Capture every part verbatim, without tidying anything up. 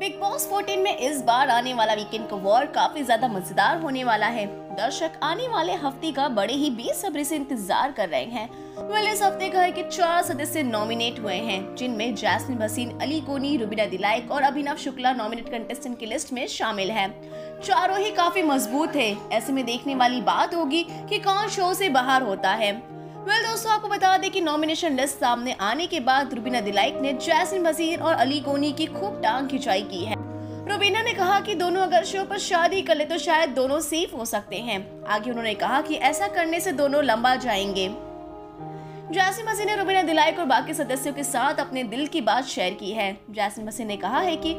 Big boss चौदह में इस बार आने वाला वीकेंड का वॉर काफी ज्यादा मजेदार होने वाला है। दर्शक आने वाले हफ्ते का बड़े ही बेसब्री से इंतजार कर रहे हैं। वेल इस हफ्ते घर के चार सदस्य नॉमिनेट हुए हैं, जिनमें जैस्मिन भसीन, अली गोनी, रुबीना दिलाइक और अभिनव शुक्ला नॉमिनेट कंटेस्टेंट की लिस्ट में शामिल हैं। चारों ही काफी मजबूत है। ऐसे में देखने वाली बात होगी कि कौन शो से बाहर होता है। वेल well, दोस्तों आपको बता दें कि नॉमिनेशन लिस्ट सामने आने के बाद रुबीना दिलाइक ने जैस्मिन भसीन और अली गोनी की खूब टांग खिंचाई की है। रुबीना ने कहा कि दोनों अगर शो पर शादी कर ले तो शायद दोनों सेफ हो सकते हैं। आगे उन्होंने कहा कि ऐसा करने से दोनों लंबा जाएंगे। जैसिम मसीद ने रुबीना दिलाइक और बाकी सदस्यों के साथ अपने दिल की बात शेयर की है। जैसिम मसीद ने कहा है कि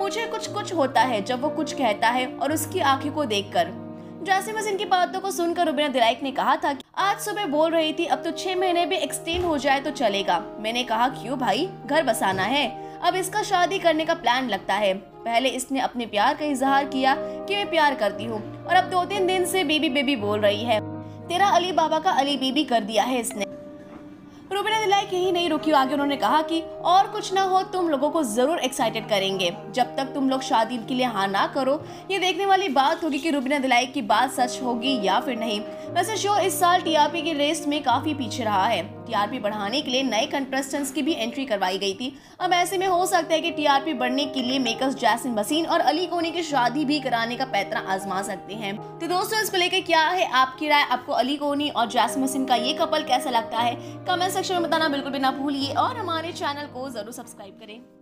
मुझे कुछ कुछ होता है जब वो कुछ कहता है और उसकी आंखें को देखकर। जैसिम मसीद की बातों को सुनकर रुबीना दिलाइक ने कहा था आज सुबह बोल रही थी अब तो छह महीने भी एक्सटेंड हो जाए तो चलेगा। मैंने कहा क्यों भाई, घर बसाना है। अब इसका शादी करने का प्लान लगता है। पहले इसने अपने प्यार का इजहार किया कि मैं प्यार करती हूँ और अब दो तीन दिन से बेबी बेबी बोल रही है। तेरा अली बाबा का अली बेबी कर दिया है इसने। रुबीना दिलाइक यही नहीं रुकी, आगे उन्होंने कहा कि और कुछ ना हो तुम लोगों को जरूर एक्साइटेड करेंगे। जब तक तुम लोग शादी के लिए हाँ ना करो ये देखने वाली बात होगी कि रुबीना दिलाइक की बात सच होगी या फिर नहीं। वैसे शो इस साल टीआरपी की रेस में काफी पीछे रहा है। टीआरपी बढ़ाने के लिए नए कंटेस्टेंट्स की भी एंट्री करवाई गई थी। अब ऐसे में हो सकता है कि टीआरपी बढ़ने के लिए मेकर्स जैस्मिन भसीन और अली गोनी की शादी भी कराने का पैतरा आजमा सकते हैं। तो दोस्तों इसको लेकर क्या है आपकी राय? आपको अली गोनी और जैस्मिन भसीन का ये कपल कैसा लगता है? कमेंट सेक्शन में बताना बिल्कुल भी ना भूलिए और हमारे चैनल को जरूर सब्सक्राइब करें।